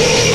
But